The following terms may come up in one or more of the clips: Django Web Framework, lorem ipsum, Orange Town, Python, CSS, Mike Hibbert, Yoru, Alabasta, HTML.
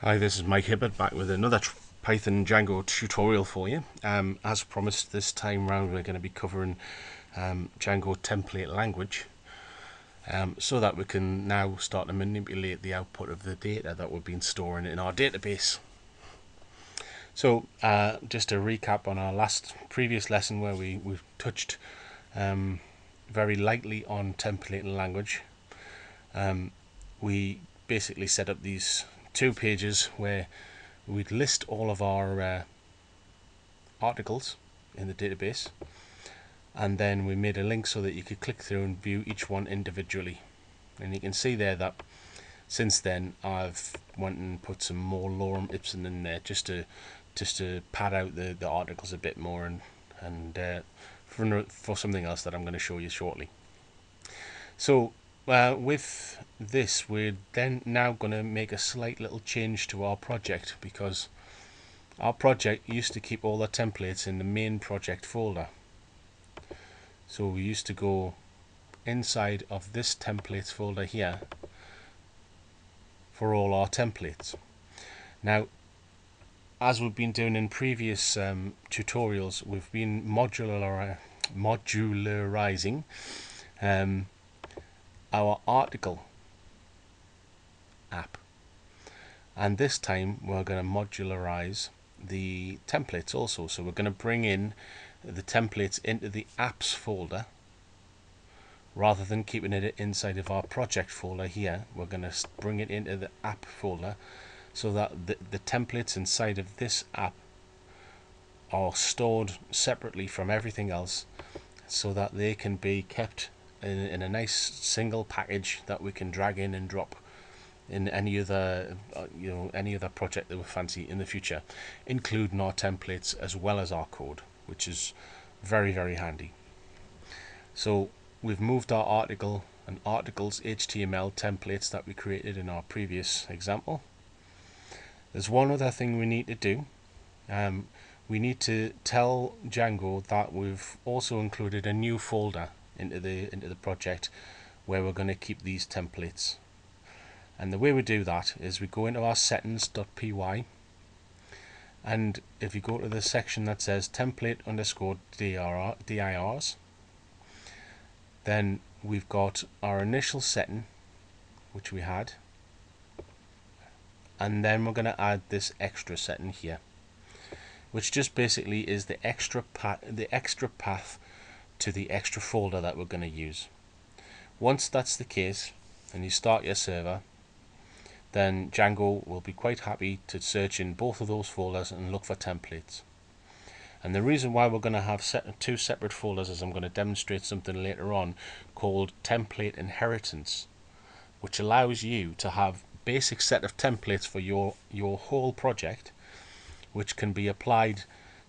Hi, this is Mike Hibbert back with another Python Django tutorial for you. As promised, this time round we're going to be covering Django template language so that we can now start to manipulate the output of the data that we've been storing in our database. So just to recap on our previous lesson where we touched very lightly on template language, we basically set up these two pages where we'd list all of our articles in the database, and then we made a link so that you could click through and view each one individually. And you can see there that since then I've went and put some more lorem ipsum in there just to pad out the articles a bit more and for something else that I'm going to show you shortly. So with this, we're then now going to make a slight little change to our project, because our project used to keep all the templates in the main project folder. So we used to go inside of this templates folder here for all our templates. Now, as we've been doing in previous tutorials, we've been modularizing our article app, and this time we're going to modularize the templates also. So we're going to bring in the templates into the apps folder rather than keeping it inside of our project folder here. We're going to bring it into the app folder so that the templates inside of this app are stored separately from everything else, so that they can be kept in a nice single package that we can drag in and drop in any other project that we fancy in the future, including our templates as well as our code, which is very, very handy. So we've moved our article and articles HTML templates that we created in our previous example. There's one other thing we need to do. We need to tell Django that we've also included a new folder into the project where we're going to keep these templates. And the way we do that is we go into our settings.py, and if you go to the section that says template_dirs, then we've got our initial setting which we had, and then we're going to add this extra setting here, which just basically is the extra path to the extra folder that we're going to use. Once that's the case and you start your server, then Django will be quite happy to search in both of those folders and look for templates. And the reason why we're going to have two separate folders is I'm going to demonstrate something later on called template inheritance, which allows you to have basic set of templates for your whole project, which can be applied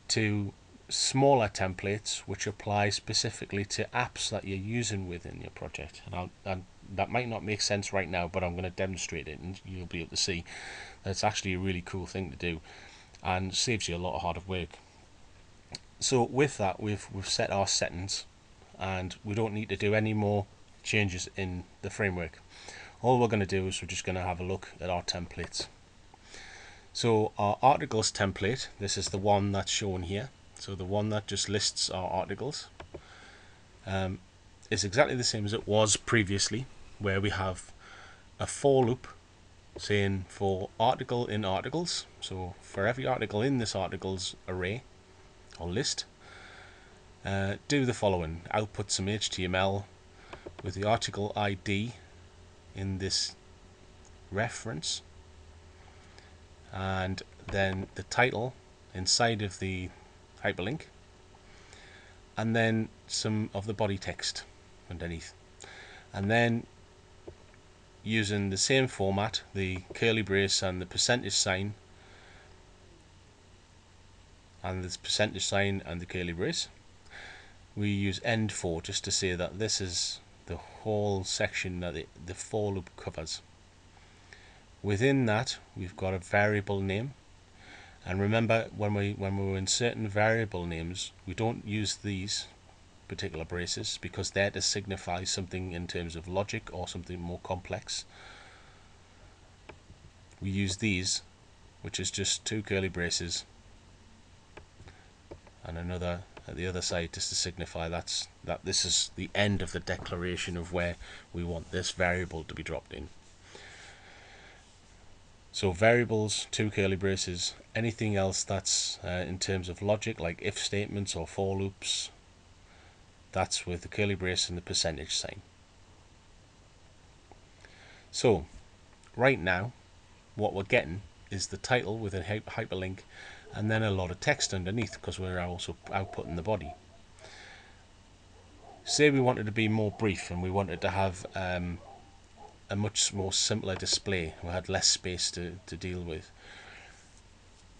to smaller templates which apply specifically to apps that you're using within your project. And that might not make sense right now, but I'm going to demonstrate it and you'll be able to see that's actually a really cool thing to do and saves you a lot of hard work. So with that, we've set our settings and we don't need to do any more changes in the framework. All we're going to do is we're just going to have a look at our templates. So our articles template, this is the one that's shown here. So the one that just lists our articles is exactly the same as it was previously, where we have a for loop saying for article in articles. So for every article in this articles array or list, do the following: output some HTML with the article ID in this reference, and then the title inside of the hyperlink, and then some of the body text underneath, and then using the same format, the curly brace and the percentage sign and this percentage sign and the curly brace, we use end for just to say that this is the whole section that the for loop covers. Within that we've got a variable name. And remember, when we were inserting variable names, we don't use these particular braces because they're to signify something in terms of logic or something more complex. We use these which is just two curly braces and another at the other side, just to signify that this is the end of the declaration of where we want this variable to be dropped in. So variables, two curly braces, anything else that's in terms of logic, like if statements or for loops, that's with the curly brace and the percentage sign. So right now what we're getting is the title with a hyperlink and then a lot of text underneath, because we're also outputting the body. Say we wanted to be more brief and we wanted to have a much more simpler display, we had less space to deal with.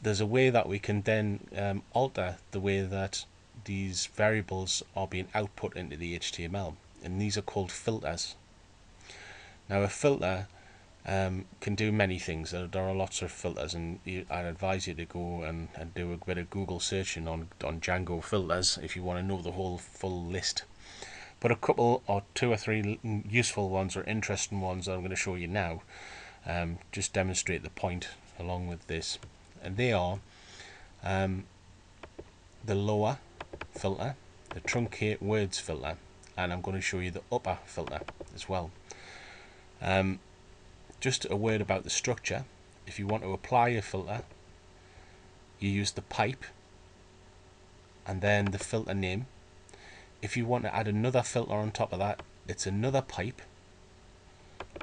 There's a way that we can then alter the way that these variables are being output into the HTML, and these are called filters. Now a filter can do many things. There are lots of filters, and I'd advise you to go and do a bit of Google searching on Django filters if you want to know the whole full list. But a couple or two or three useful ones or interesting ones that I'm going to show you now just demonstrate the point along with this. And they are the lower filter, the truncate words filter, and I'm going to show you the upper filter as well. Just a word about the structure. If you want to apply a filter, you use the pipe and then the filter name. If you want to add another filter on top of that, it's another pipe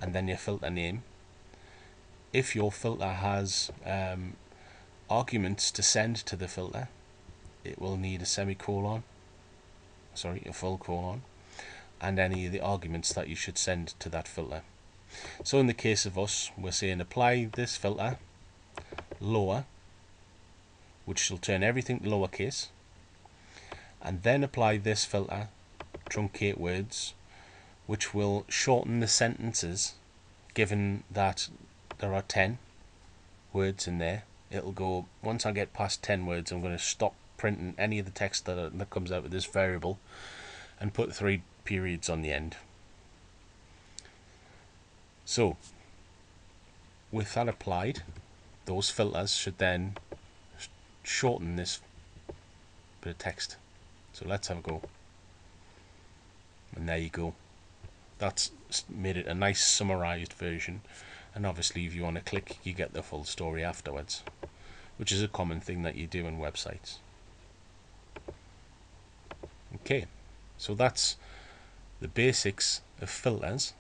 and then your filter name. If your filter has arguments to send to the filter, it will need a semicolon, sorry, a full colon, and any of the arguments that you should send to that filter. So in the case of us, we're saying apply this filter lower, which shall turn everything lowercase, and then apply this filter truncate words, which will shorten the sentences. Given that there are 10 words in there, it'll go, once I get past 10 words, I'm going to stop printing any of the text that comes out of this variable and put 3 periods on the end. So with that applied, those filters should then shorten this bit of text. So let's have a go, and there you go, that's made it a nice summarized version. And obviously if you want to click, you get the full story afterwards, which is a common thing that you do in websites. Okay, so that's the basics of filters.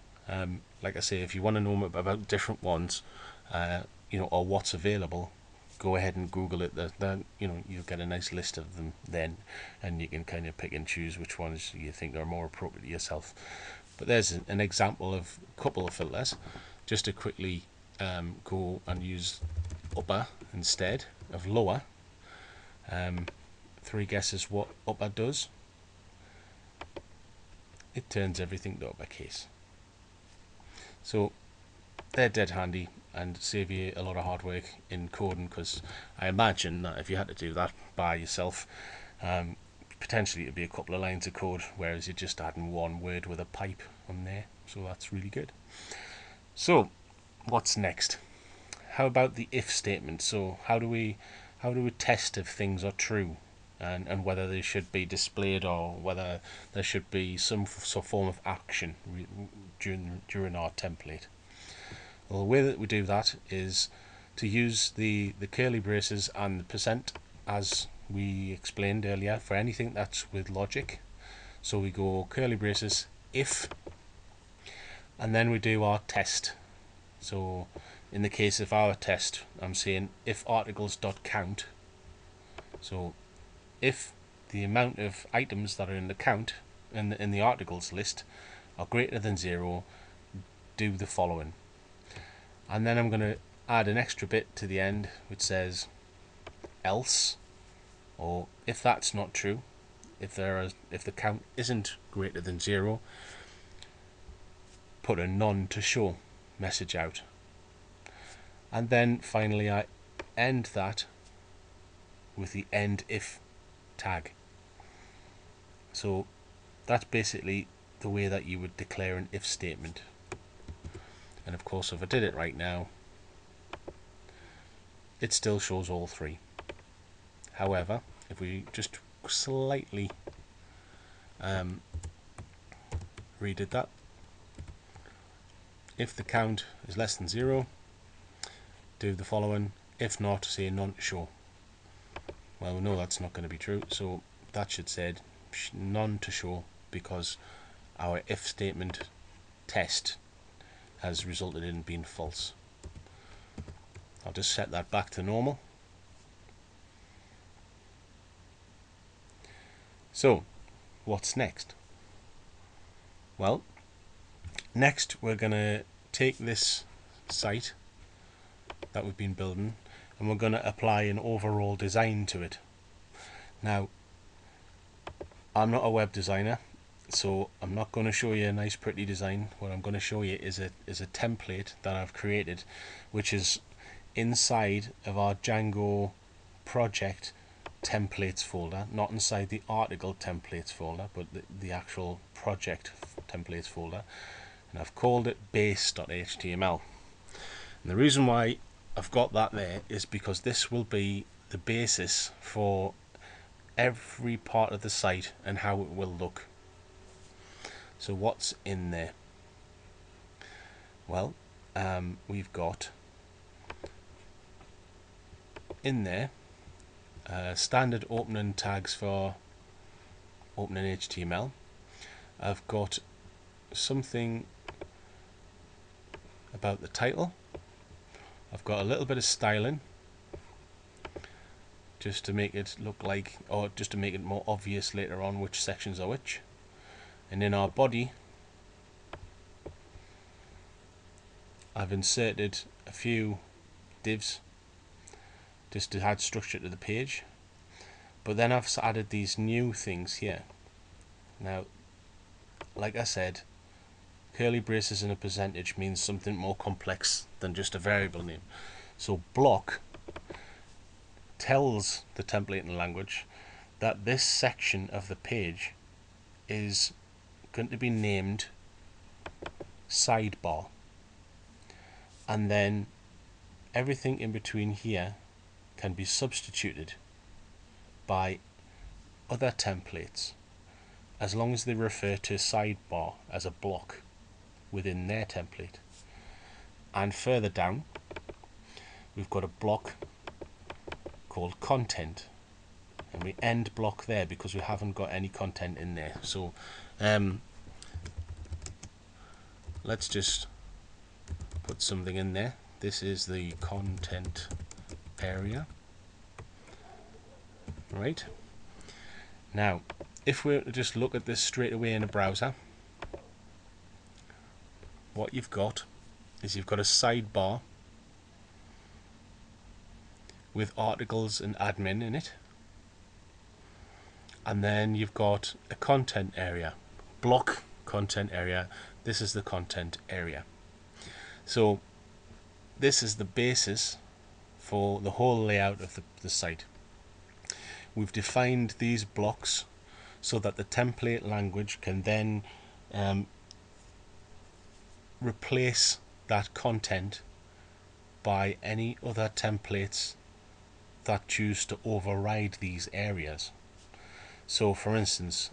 Like I say, if you want to know about different ones, you know, or what's available, go ahead and Google it. Then you know, you'll get a nice list of them then, and you can kind of pick and choose which ones you think are more appropriate to yourself. But there's an example of a couple of filters, just to quickly go and use upper instead of lower. 3 guesses what upper does. It turns everything to uppercase. So they're dead handy and save you a lot of hard work in coding, because I imagine that if you had to do that by yourself, potentially it'd be a couple of lines of code, whereas you're just adding one word with a pipe on there. So that's really good. So what's next? How about the if statement? So how do we test if things are true, and whether they should be displayed, or whether there should be some form of action during our template? Well, the way that we do that is to use the curly braces and the percent, as we explained earlier, for anything that's with logic. So we go curly braces, if, and then we do our test. So in the case of our test, I'm saying if articles.count, so if the amount of items that are in the count in the articles list are greater than 0, do the following. And then I'm going to add an extra bit to the end which says else, or if that's not true, if the count isn't greater than 0, put a none to show message out. And then finally I end that with the end if tag. So that's basically the way that you would declare an if statement. And of course, if I did it right now, it still shows all three. However, if we just slightly redid that, if the count is less than 0, do the following. If not, say none to show. Well, we know that's not going to be true, so that should say none to show, because our if statement test has resulted in being false. I'll just set that back to normal. So what's next? Well, next we're going to take this site that we've been building and we're going to apply an overall design to it. Now, I'm not a web designer, so I'm not going to show you a nice pretty design. What I'm going to show you is a template that I've created, which is inside of our Django project templates folder, not inside the article templates folder, but the actual project templates folder, and I've called it base.html. And the reason why I've got that there is because this will be the basis for every part of the site and how it will look. So what's in there? Well, we've got in there standard opening tags for opening HTML. I've got something about the title. I've got a little bit of styling just to make it look like, or just to make it more obvious later on which sections are which. And in our body, I've inserted a few divs just to add structure to the page, but then I've added these new things here. Now, like I said, curly braces and a percentage means something more complex than just a variable name. So block tells the template in the language that this section of the page is going to be named sidebar, and then everything in between here can be substituted by other templates as long as they refer to sidebar as a block within their template. And further down, we've got a block called content, and we end block there because we haven't got any content in there. So let's just put something in there. This is the content area. Right, now if we were to just look at this straight away in a browser, what you've got is you've got a sidebar with articles and admin in it, and then you've got a content area, block content area. This is the content area. So this is the basis for the whole layout of the site. We've defined these blocks so that the template language can then replace that content by any other templates that choose to override these areas. So for instance,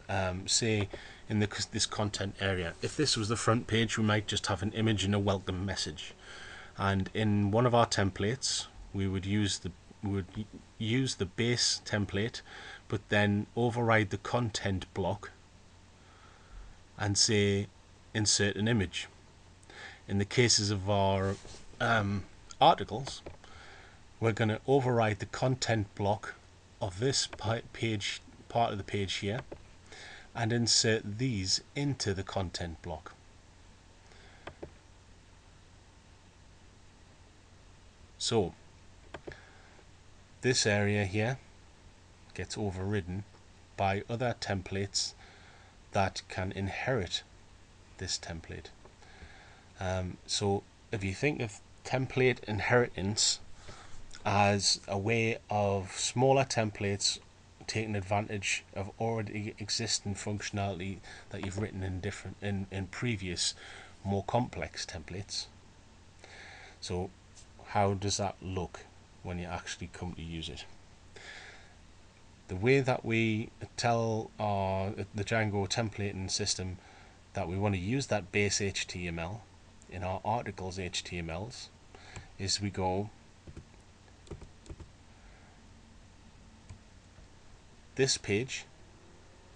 say in this content area, if this was the front page, we might just have an image and a welcome message, and in one of our templates we would use the base template, but then override the content block and say insert an image. In the cases of our articles, we're going to override the content block of this page, part of the page here, and insert these into the content block. So this area here gets overridden by other templates that can inherit this template. So if you think of template inheritance as a way of smaller templates taking advantage of already existing functionality that you've written in previous more complex templates. So how does that look? when you actually come to use it. The way that we tell the Django templating system that we want to use that base HTML in our articles HTMLs is we go this page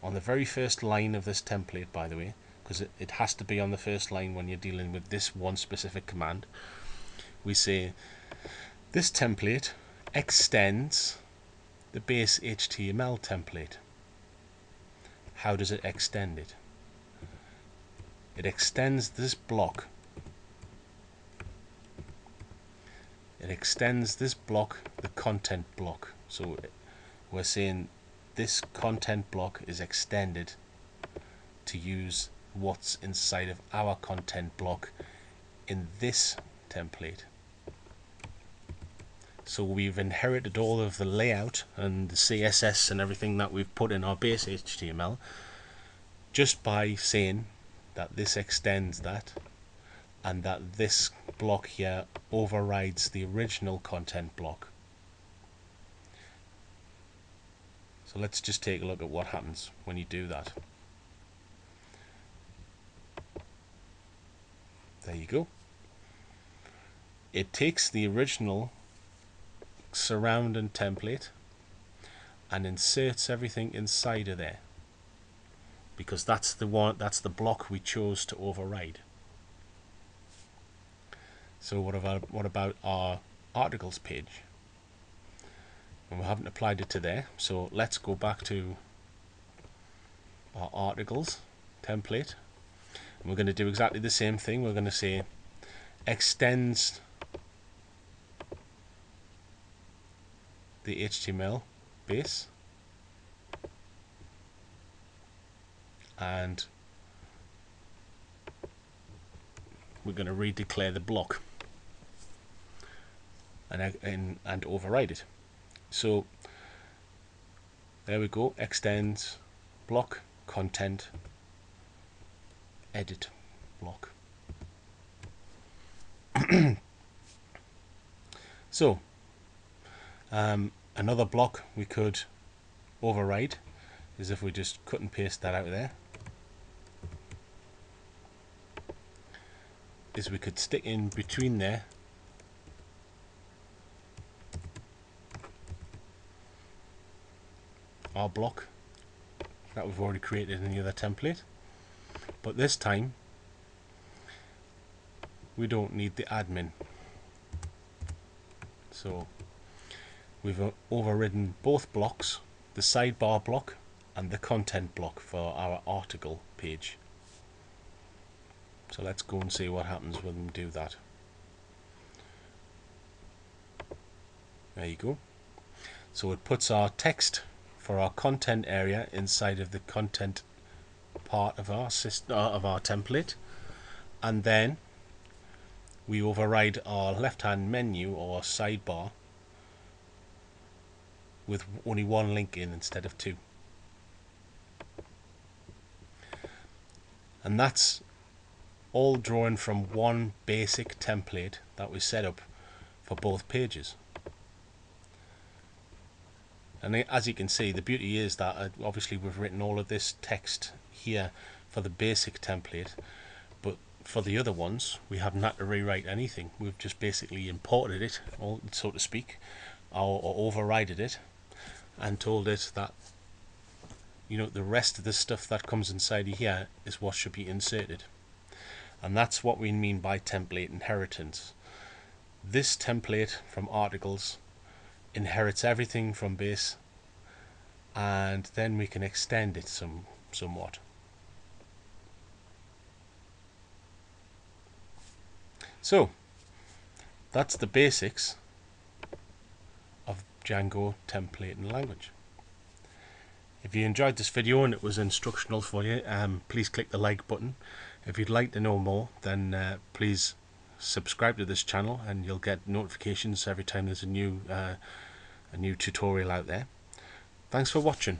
on the very first line of this template, by the way, because it has to be on the first line when you're dealing with this one specific command. We say this template extends the base HTML template. How does it extend it? It extends this block. It extends this block, the content block. So we're saying this content block is extended to use what's inside of our content block in this template. So we've inherited all of the layout and the CSS and everything that we've put in our base HTML just by saying that this extends that, and that this block here overrides the original content block. So let's just take a look at what happens when you do that. There you go. It takes the original surrounding template and inserts everything inside of there, because that's the one, that's the block we chose to override. So what about our articles page? And we haven't applied it to there, so let's go back to our articles template, and we're going to do exactly the same thing. We're going to say extends the HTML base, and we're going to redeclare the block and override it. So there we go, extends block content edit block. So another block we could override is if we just cut and paste that out of there, is we could stick in between there our block that we've already created in the other template, but this time we don't need the admin. So we've overridden both blocks, the sidebar block and the content block for our article page. So let's go and see what happens when we do that. There you go. So it puts our text for our content area inside of the content part of our system, of our template, and then we override our left-hand menu or sidebar with only one link in instead of two. And that's all drawn from one basic template that we set up for both pages. And as you can see, the beauty is that obviously we've written all of this text here for the basic template, but for the other ones we haven't had to rewrite anything. We've just basically imported it, so to speak, or overrided it, and told it that, you know, the rest of the stuff that comes inside of here is what should be inserted. And that's what we mean by template inheritance. This template from articles inherits everything from base, and then we can extend it somewhat. So that's the basics of Django templating language. If you enjoyed this video and it was instructional for you, please click the like button. If you'd like to know more, then please subscribe to this channel and you'll get notifications every time there's a new tutorial out there. Thanks for watching.